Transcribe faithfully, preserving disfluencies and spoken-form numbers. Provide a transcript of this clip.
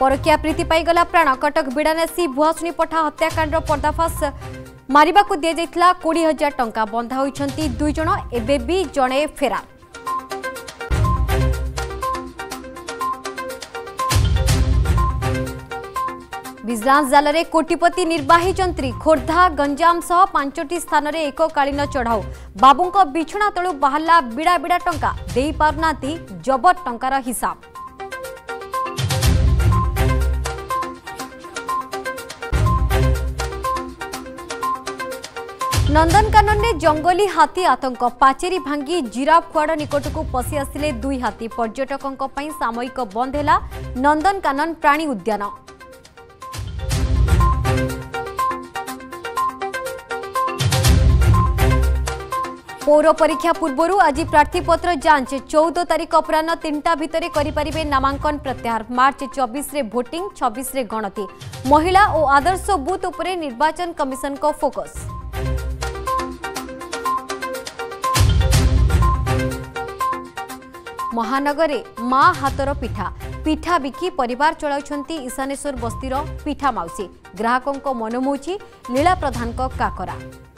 परकिया प्रीति पाईगला प्राण। कटक बिड़ानासी भुआसुनी पठा हत्याकांड पर्दाफाश मारिबा को दिया जाइतला कोड़ी हजार टंका बंधा होइछंती दुई जण एबे भी जणे फेरार। विजिलेंस जाल में कोटिपति निर्वाही जंत्री खोर्धा गंजाम सह पांचटी स्थान में एककालीन चढ़ाऊ। बाबू बिछुना तलू बाहला बिड़ा बिड़ा टंका दे पारना जबर टंकार हिसाब। नंदनकानन में जंगली हाथी आतंक। पाचेरी भांगी जिराफ खुआड़ निकट को पशि आसिले दुई हाथी। पर्यटकों सामयिक बंद है नंदनकानन प्राणी उद्यान। पौर परीक्षा पूर्व आज प्रार्थीपत्र जांच। चौदह तारीख अपराह तीन टा भितर करिपारिबे नामांकन प्रत्याहार। मार्च चौबीस रे भोटिंग छब्बीस रे गणति। महिला और आदर्श बूथ उपरे निर्वाचन कमिशन को फोकस। महानगर में मां हाथर पिठा पिठा बिकी परिवार चलाउछंती ईशानेश्वर बस्तीर पिठा माउसी। ग्राहकों मनमोची लीला प्रधान काकरा।